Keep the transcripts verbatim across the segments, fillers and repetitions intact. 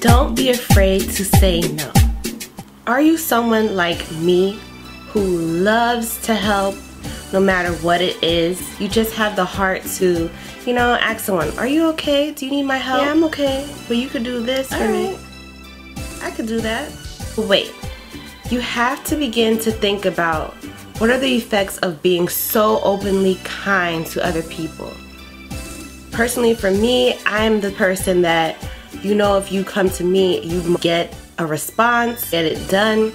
Don't be afraid to say no. Are you someone like me who loves to help no matter what it is? You just have the heart to, you know, ask someone, are you okay? Do you need my help? Yeah, I'm okay. Well, you could do this for me. I could do that. Wait, you have to begin to think about what are the effects of being so openly kind to other people. Personally, for me, I'm the person that, you know, if you come to me, you get a response, get it done.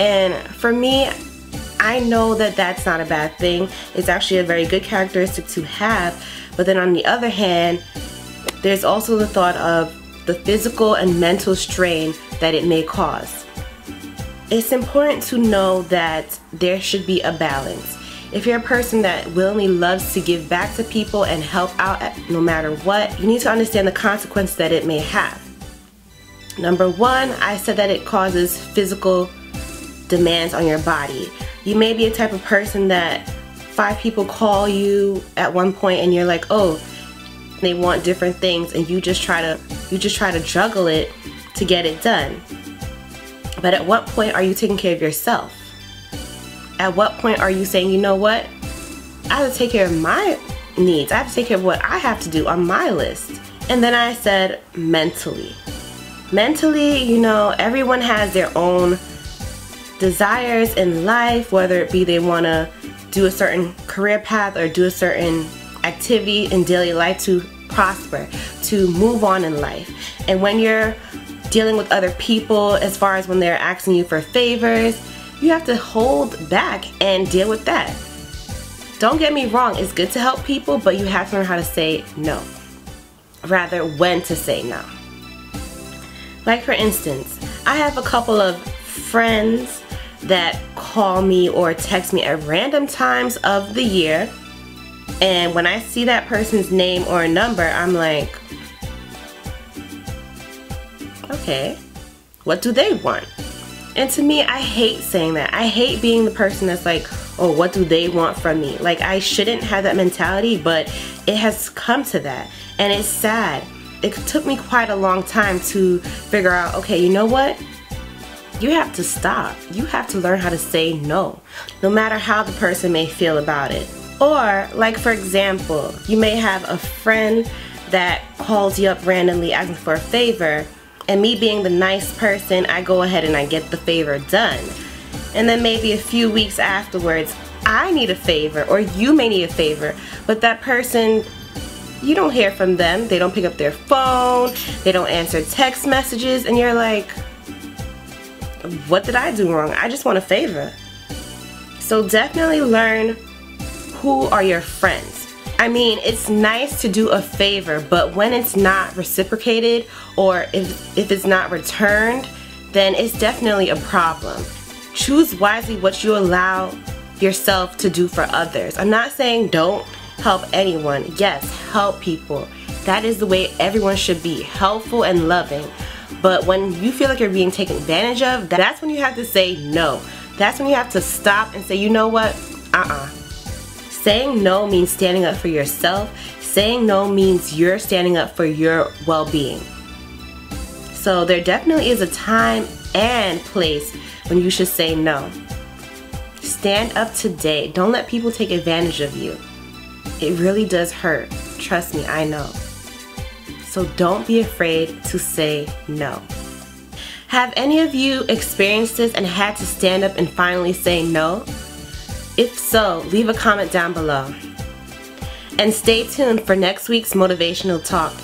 And for me, I know that that's not a bad thing. It's actually a very good characteristic to have. But then on the other hand, there's also the thought of the physical and mental strain that it may cause. It's important to know that there should be a balance. If you're a person that willingly loves to give back to people and help out no matter what, you need to understand the consequence that it may have. Number one, I said that it causes physical demands on your body. You may be a type of person that five people call you at one point and you're like, oh, they want different things, and you just try to you just try to juggle it to get it done. But at what point are you taking care of yourself? At what point are you saying, you know what? I have to take care of my needs. I have to take care of what I have to do on my list. And then I said mentally. Mentally, you know, everyone has their own desires in life, whether it be they want to do a certain career path or do a certain activity in daily life to prosper, to move on in life. And when you're dealing with other people, as far as when they're asking you for favors, you have to hold back and deal with that. Don't get me wrong, it's good to help people, but you have to learn how to say no, rather when to say no. Like for instance, I have a couple of friends that call me or text me at random times of the year, and when I see that person's name or number, I'm like, okay, what do they want? And to me, I hate saying that. I hate being the person that's like, oh, what do they want from me? Like, I shouldn't have that mentality, but it has come to that, and it's sad. It took me quite a long time to figure out, okay, you know what? You have to stop. You have to learn how to say no, no matter how the person may feel about it. Or, like for example, you may have a friend that calls you up randomly asking for a favor, and me being the nice person, I go ahead and I get the favor done. And then maybe a few weeks afterwards, I need a favor, or you may need a favor, but that person, you don't hear from them, they don't pick up their phone, they don't answer text messages, and you're like, what did I do wrong? I just want a favor. So definitely learn who are your friends. I mean, it's nice to do a favor, but when it's not reciprocated, or if, if it's not returned, then it's definitely a problem. Choose wisely what you allow yourself to do for others. I'm not saying don't help anyone. Yes, help people. That is the way everyone should be, helpful and loving. But when you feel like you're being taken advantage of, that's when you have to say no. That's when you have to stop and say, you know what, uh-uh. Saying no means standing up for yourself. Saying no means you're standing up for your well-being. So there definitely is a time and place when you should say no. Stand up today. Don't let people take advantage of you. It really does hurt. Trust me, I know. So don't be afraid to say no. Have any of you experienced this and had to stand up and finally say no? If so, leave a comment down below. And stay tuned for next week's motivational talk.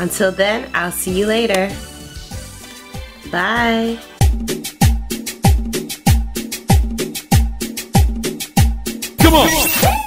Until then, I'll see you later. Bye. Come on.